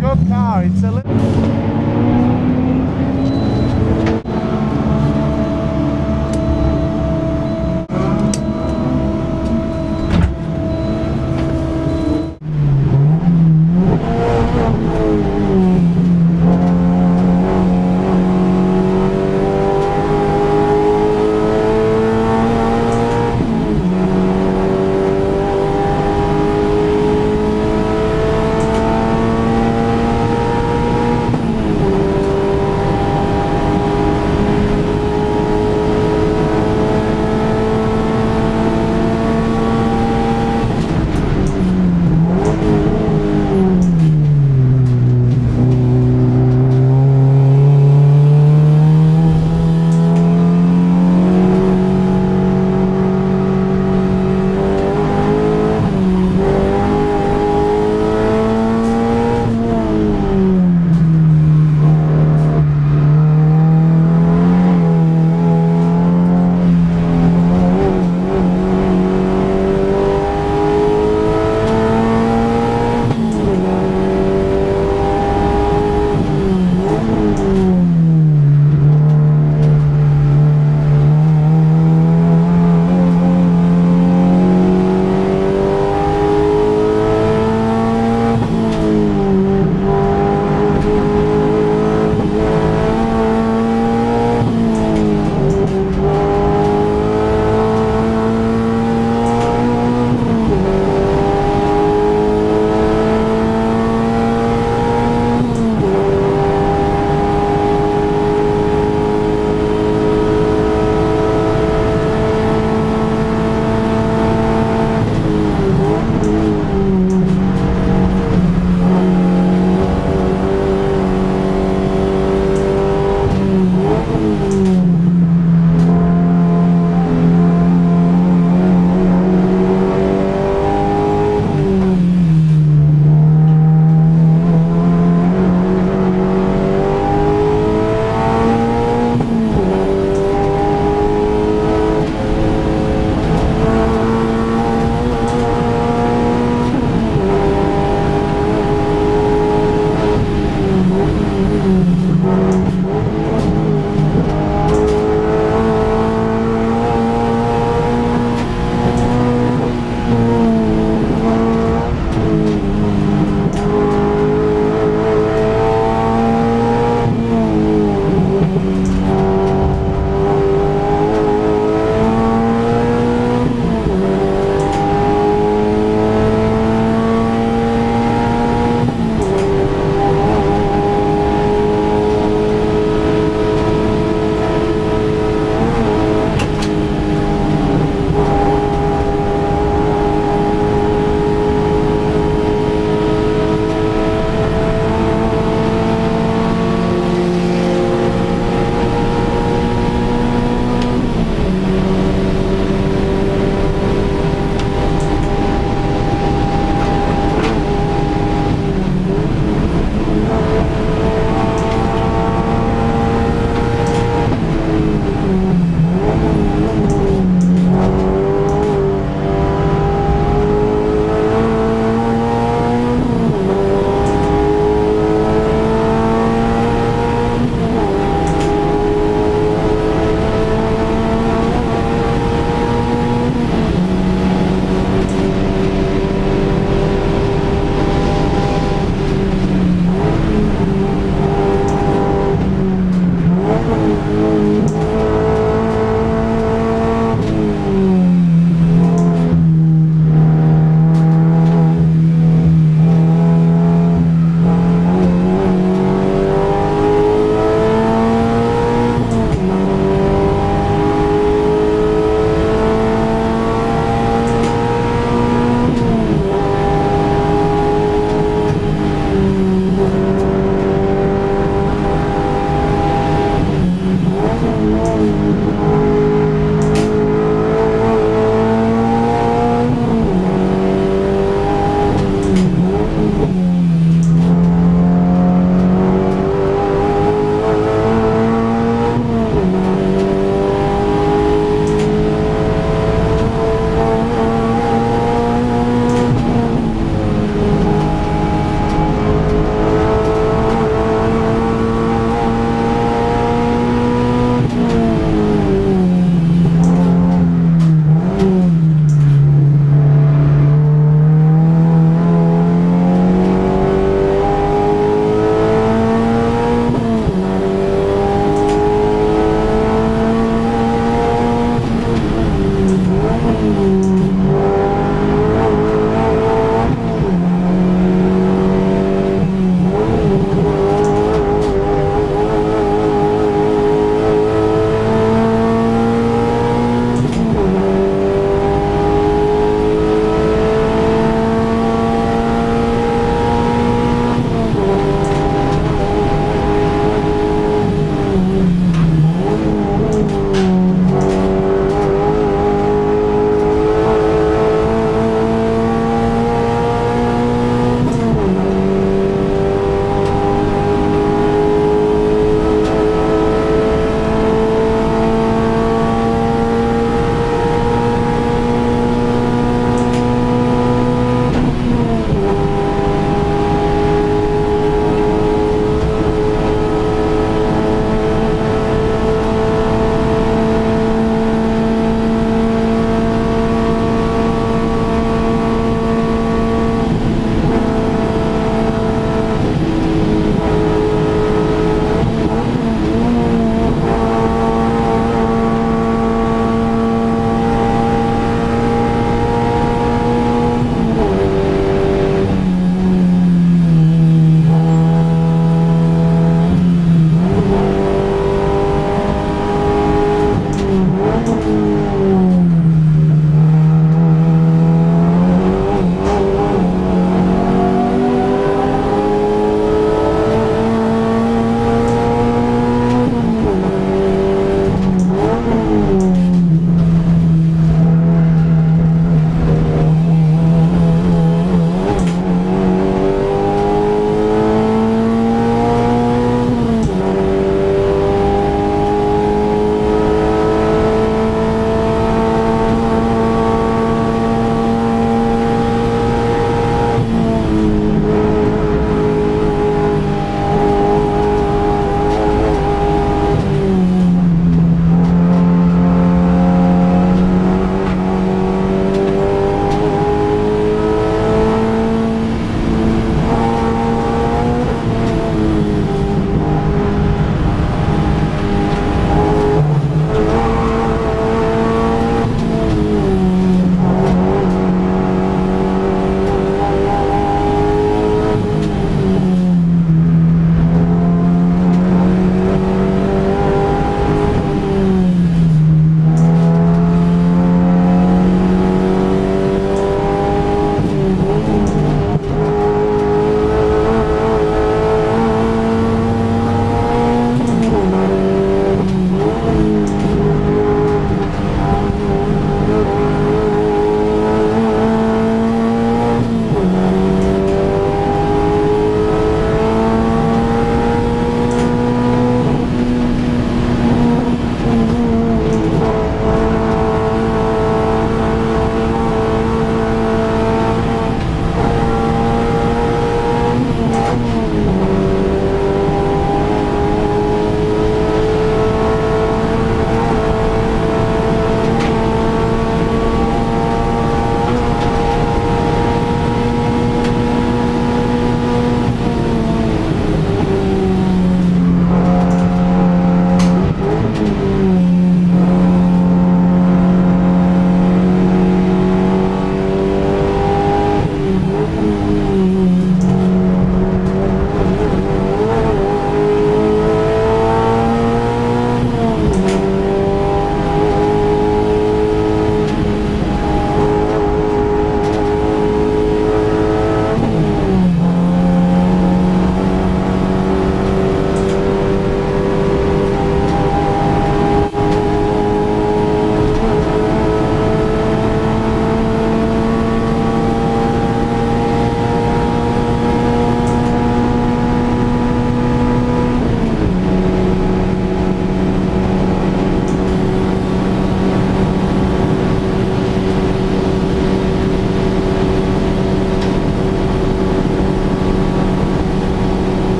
good car. It's a little